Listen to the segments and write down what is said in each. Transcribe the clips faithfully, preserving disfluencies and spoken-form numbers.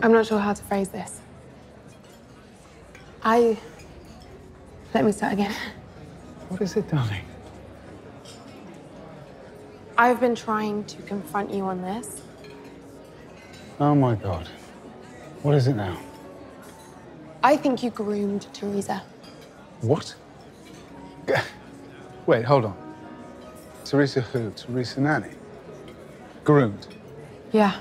I'm not sure how to phrase this. I... Let me start again. What is it, darling? I've been trying to confront you on this. Oh, my God. What is it now? I think you groomed Teresa. What? Wait, hold on. Teresa who? Teresa Nanny? Groomed? Yeah.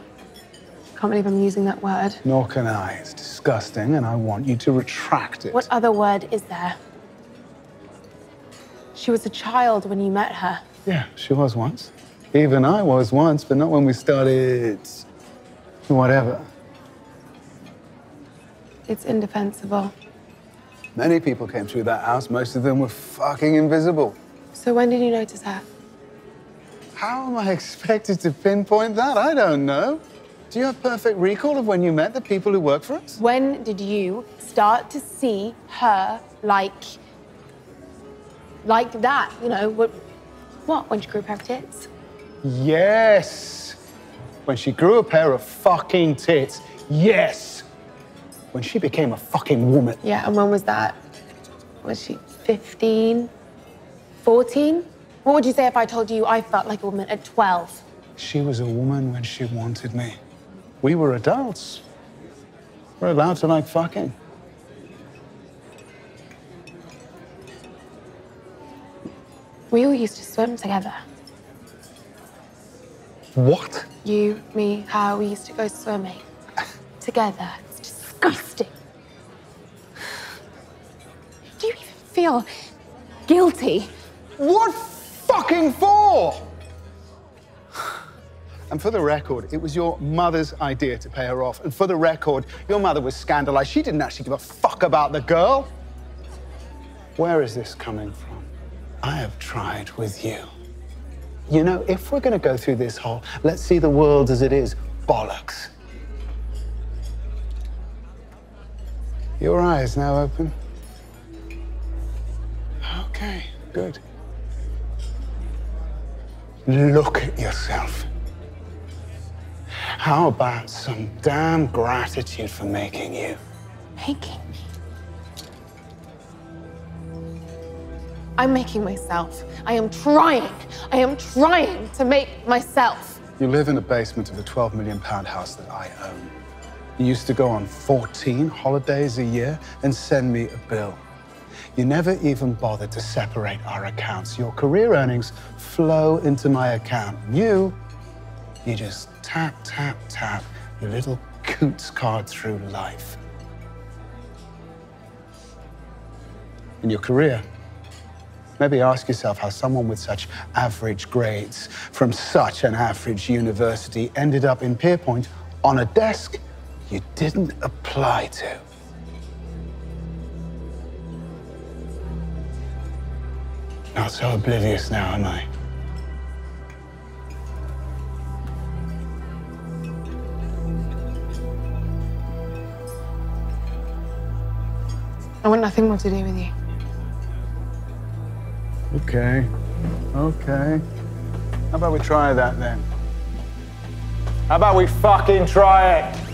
Can't believe I'm using that word. Nor can I. It's disgusting, and I want you to retract it. What other word is there? She was a child when you met her. Yeah, she was once. Even I was once, but not when we started... whatever. It's indefensible. Many people came through that house. Most of them were fucking invisible. So when did you notice her? How am I expected to pinpoint that? I don't know. Do you have perfect recall of when you met the people who work for us? When did you start to see her like... like that, you know? What, what when she grew a pair of tits? Yes! When she grew a pair of fucking tits, yes! When she became a fucking woman. Yeah, and when was that? Was she fifteen? fourteen? What would you say if I told you I felt like a woman at twelve? She was a woman when she wanted me. We were adults. We're allowed to like fucking. We all used to swim together. What? You, me, how we used to go swimming together. It's disgusting. Do you even feel guilty? What fucking for? And for the record, it was your mother's idea to pay her off. And for the record, your mother was scandalized. She didn't actually give a fuck about the girl. Where is this coming from? I have tried with you. You know, if we're gonna go through this whole, let's see the world as it is, bollocks. Your eyes now open. Okay, good. Look at yourself. How about some damn gratitude for making you? Making me? I'm making myself. I am trying. I am trying to make myself. You live in the basement of a twelve million pound house that I own. You used to go on fourteen holidays a year and send me a bill. You never even bothered to separate our accounts. Your career earnings flow into my account. You, you just tap, tap, tap your little coots card through life. In your career, maybe ask yourself how someone with such average grades from such an average university ended up in Pierpoint on a desk you didn't apply to. Not so oblivious now, am I? I want nothing more to do with you. Okay, okay. How about we try that then? How about we fucking try it?